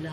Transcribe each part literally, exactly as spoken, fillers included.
blood.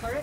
Turret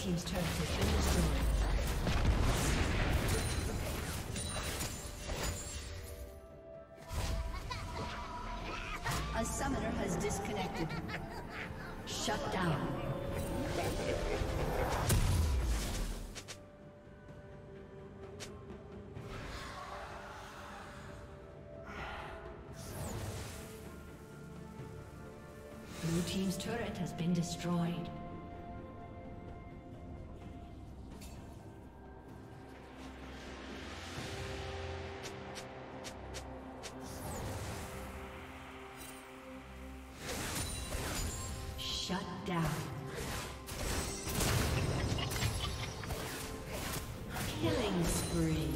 Team's turret has been destroyed. A summoner has disconnected. Shut down. Blue team's turret has been destroyed. Shut down. Killing spree.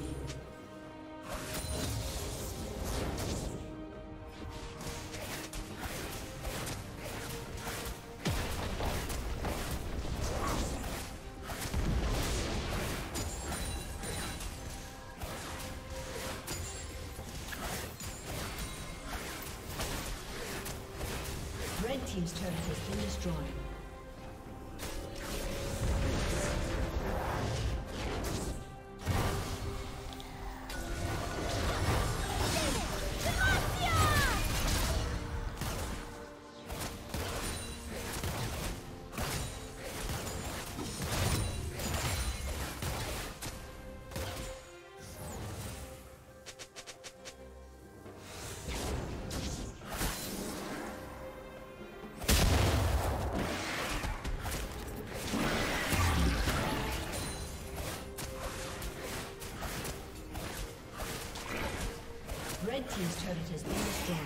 Red team's turret has been destroyed. turret has been destroyed.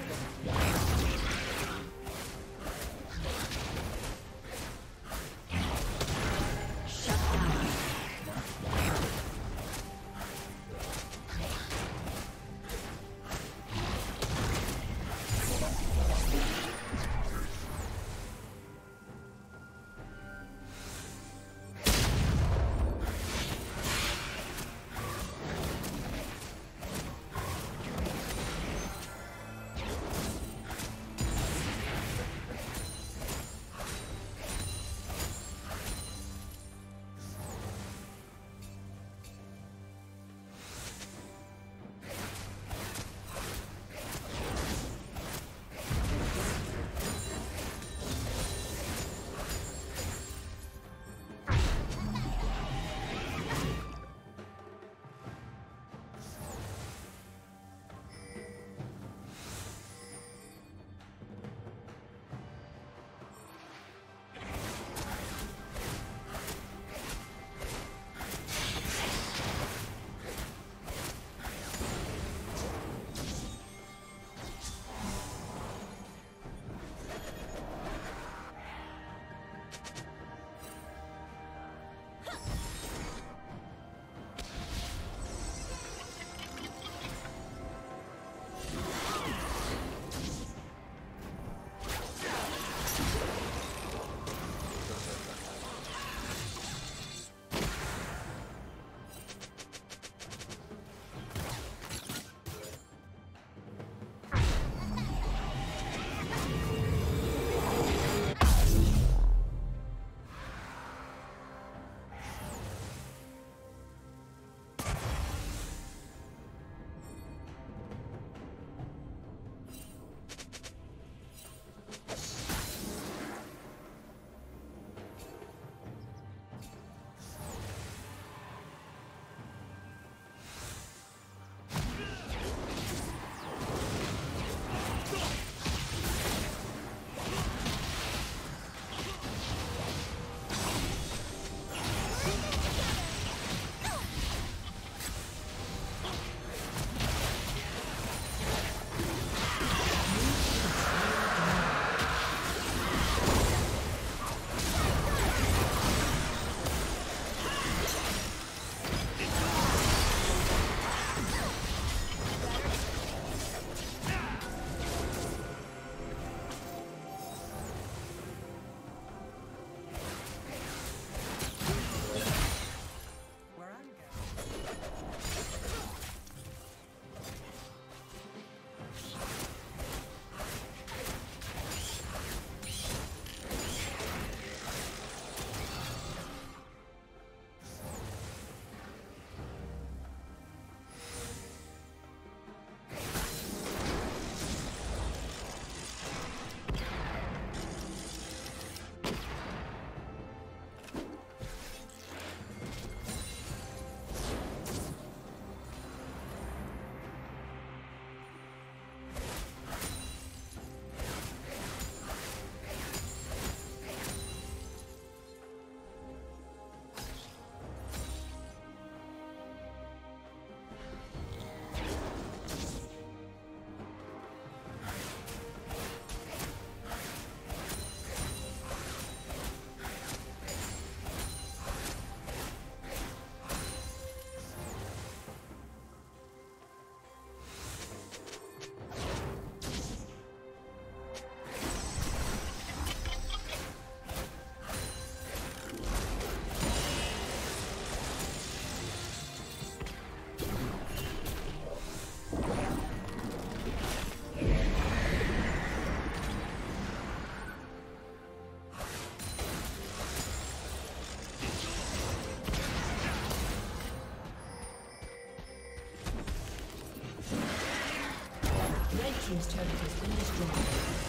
His turret has been destroyed.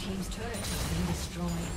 team's turret has been destroyed.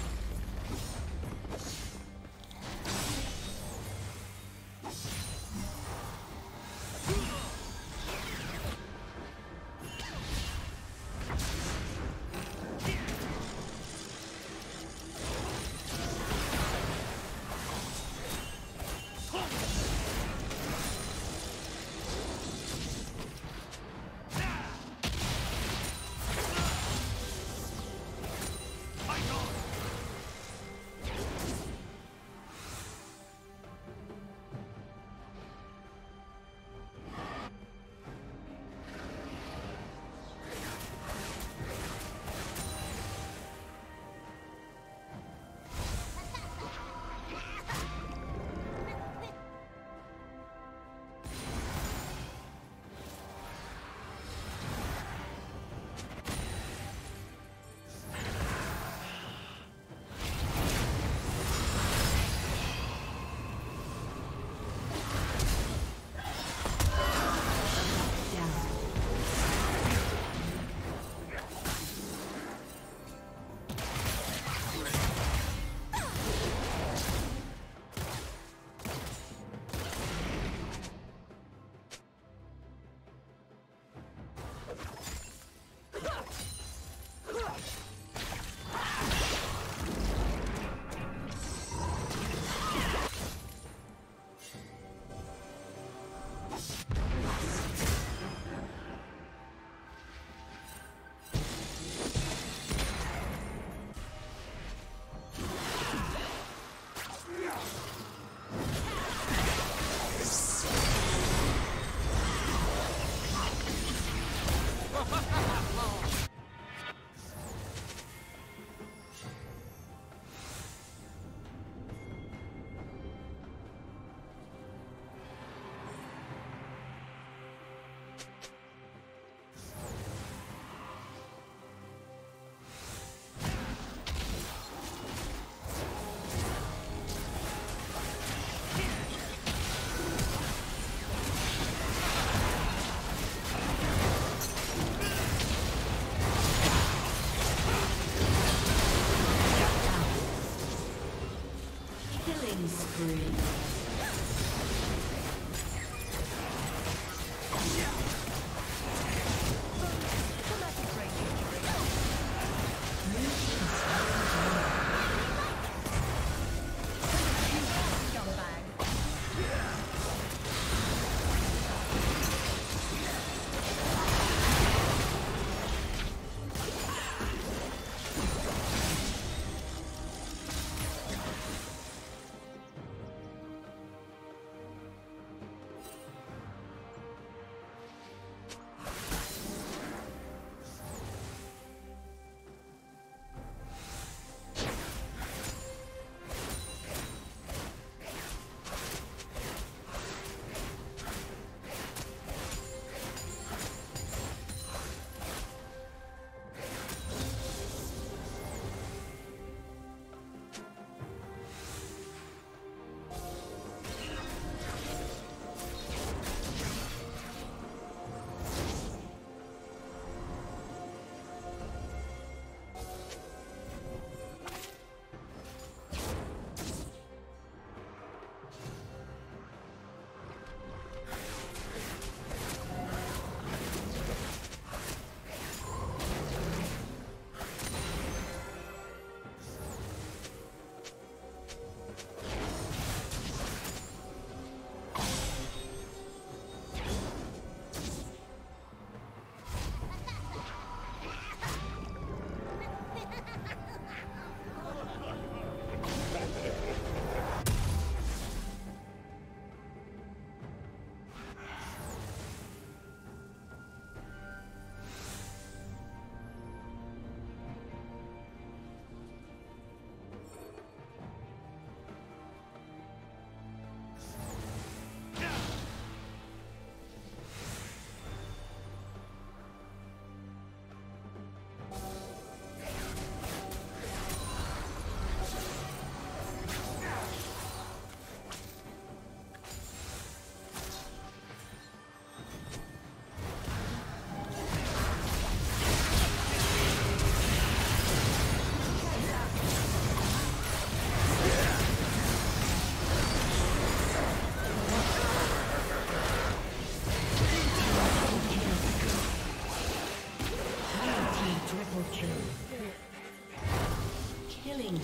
Killing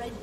Red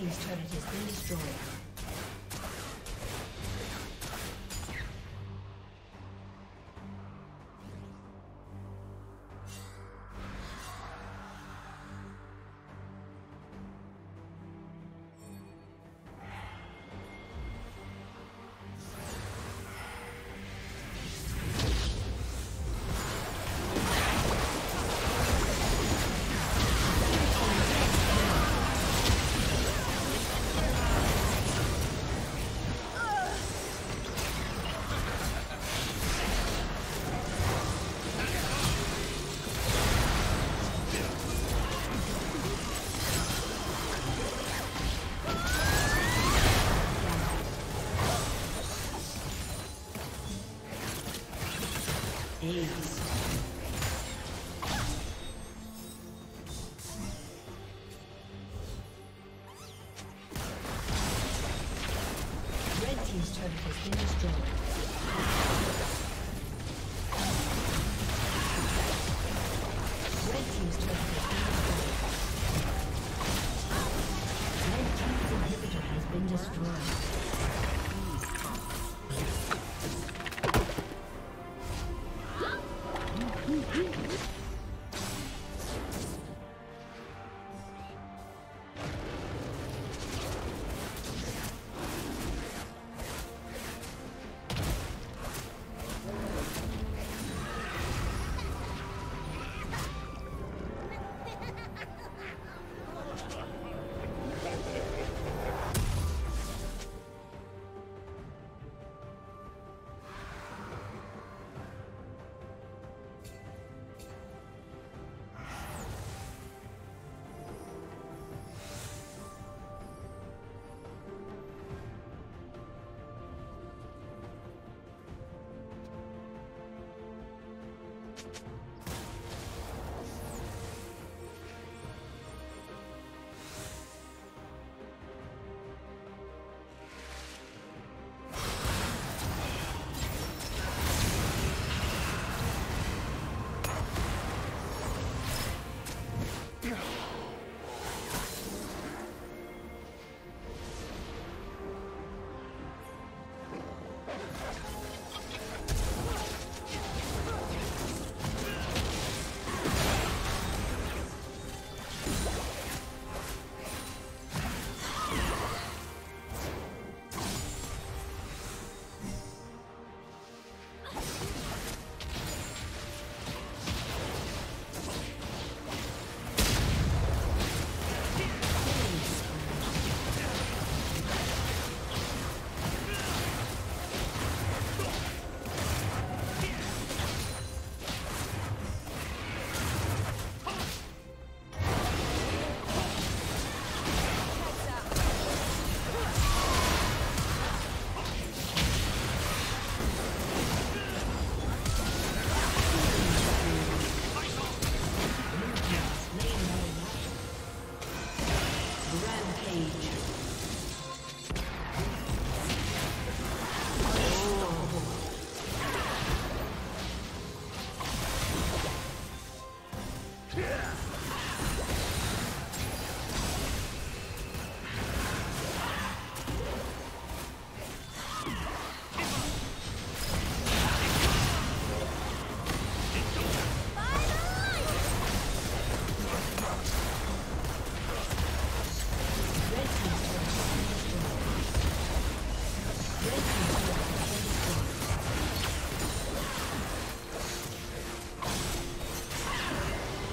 His turret has been destroyed.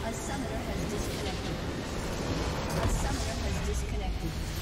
A summoner has disconnected.